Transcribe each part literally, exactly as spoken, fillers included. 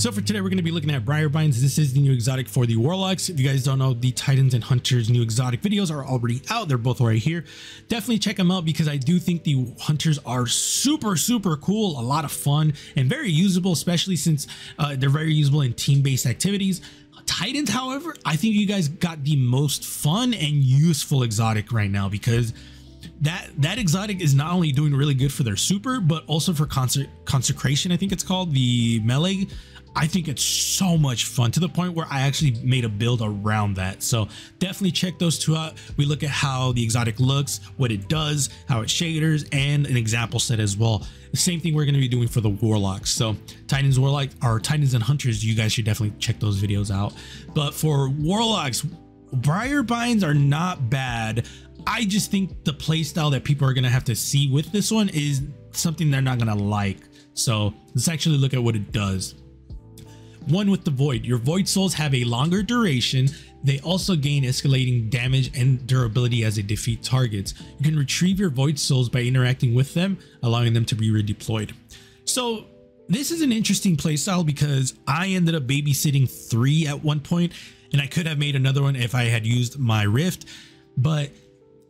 So for today, we're going to be looking at Briarbinds. This is the new exotic for the Warlocks. If you guys don't know, the Titans and Hunters new exotic videos are already out. They're both right here. Definitely check them out because I do think the Hunters are super, super cool, a lot of fun, and very usable, especially since uh, they're very usable in team-based activities. Titans, however, I think you guys got the most fun and useful exotic right now because that that exotic is not only doing really good for their super, but also for consecration, I think it's called, the melee. I think it's so much fun to the point where I actually made a build around that. So definitely check those two out. We look at how the exotic looks, what it does, how it shaders, and an example set as well. The same thing we're going to be doing for the Warlocks. So Titans, Warlock, or Titans and Hunters, you guys should definitely check those videos out. But for Warlocks, Briarbinds are not bad. I just think the playstyle that people are going to have to see with this one is something they're not going to like. So let's actually look at what it does. One with the void, your void souls have a longer duration. They also gain escalating damage and durability as they defeat targets. You can retrieve your void souls by interacting with them, allowing them to be redeployed. So this is an interesting playstyle because I ended up babysitting three at one point, and I could have made another one if I had used my rift, but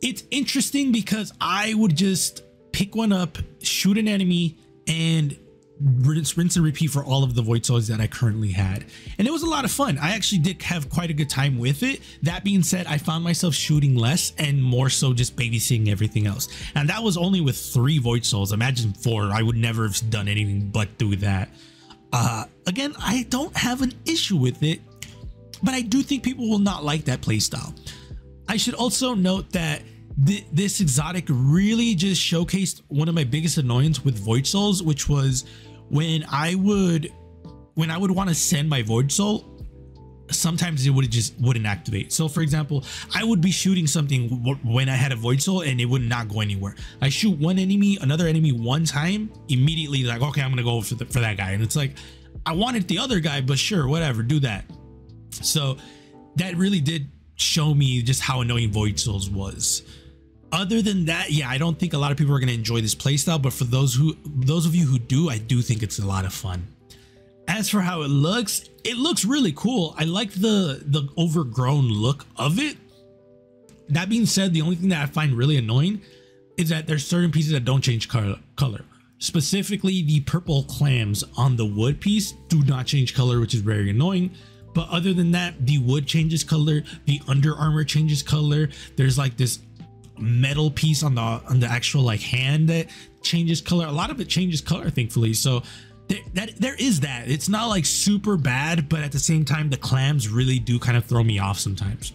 it's interesting because I would just pick one up, shoot an enemy, and rinse, rinse and repeat for all of the void souls that I currently had. And it was a lot of fun. I actually did have quite a good time with it. That being said, I found myself shooting less and more so just babysitting everything else. And that was only with three void souls. Imagine four. I would never have done anything but do that. Uh, again, I don't have an issue with it, but I do think people will not like that playstyle. I should also note that th this exotic really just showcased one of my biggest annoyances with void souls, which was when I would when I would want to send my void soul, sometimes it would just wouldn't activate. So for example, I would be shooting something when I had a void soul and it would not go anywhere. I shoot one enemy, another enemy one time, immediately like, okay, I'm gonna go for, the, for that guy. And it's like, I wanted the other guy, but sure, whatever, do that. So that really did show me just how annoying void souls was. Other than that, yeah, I don't think a lot of people are going to enjoy this playstyle, but for those who those of you who do, I do think it's a lot of fun. As for how it looks, it looks really cool. I like the the overgrown look of it. That being said, the only thing that I find really annoying is that there's certain pieces that don't change color. Specifically, the purple clams on the wood piece do not change color, which is very annoying. But other than that, the wood changes color, the under armor changes color. There's like this metal piece on the on the actual like hand that changes color. A lot of it changes color, thankfully. So there, that there is that. It's not like super bad, but at the same time, the clams really do kind of throw me off sometimes.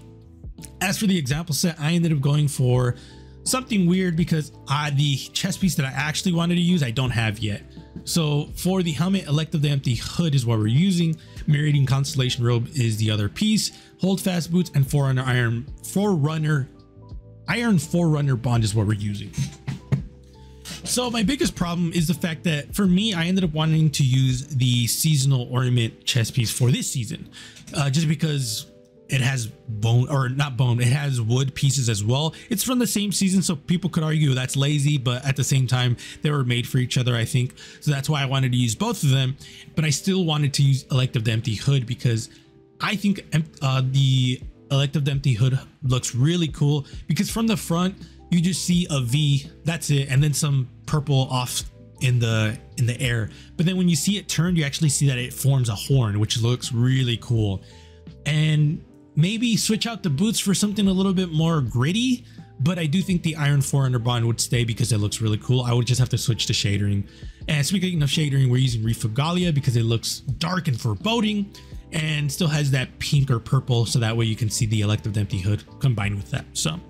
As for the example set, I ended up going for something weird because I, the chest piece that I actually wanted to use, I don't have yet. So for the helmet, Elect of the Empty Hood is what we're using. Meridian Constellation Robe is the other piece. Holdfast Boots and Forerunner Iron Forerunner Iron Forerunner Bond is what we're using. So my biggest problem is the fact that for me, I ended up wanting to use the seasonal ornament chest piece for this season, uh, just because it has bone or not bone. It has wood pieces as well. It's from the same season, so people could argue that's lazy, but at the same time, they were made for each other, I think. So that's why I wanted to use both of them, but I still wanted to use Elect of the Empty Hood because I think uh, the Elect of the Empty Hood looks really cool because from the front, you just see a V, that's it. And then some purple off in the in the air. But then when you see it turned, you actually see that it forms a horn, which looks really cool. And maybe switch out the boots for something a little bit more gritty, but I do think the Iron Forerunner Bond would stay because it looks really cool. I would just have to switch to shadering. And speaking of shadering, we're using Reef of Gallia because it looks dark and foreboding and still has that pink or purple, so that way you can see the Elect of the Empty Hood combined with that. So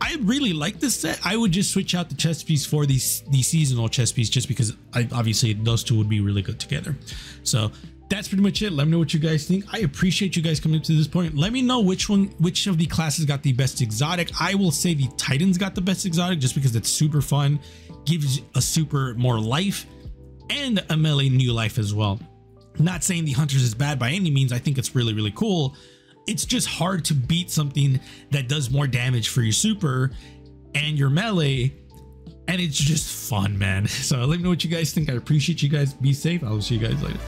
I really like this set. I would just switch out the chest piece for these the seasonal chest piece just because I obviously those two would be really good together. So that's pretty much it. Let me know what you guys think. I appreciate you guys coming up to this point. Let me know which one, which of the classes got the best exotic. I will say the Titans got the best exotic just because it's super fun, gives a super more life and a melee new life as well. Not saying the Hunters is bad by any means. I think it's really, really cool. It's just hard to beat something that does more damage for your super and your melee. And it's just fun, man. So let me know what you guys think. I appreciate you guys. Be safe. I will see you guys later.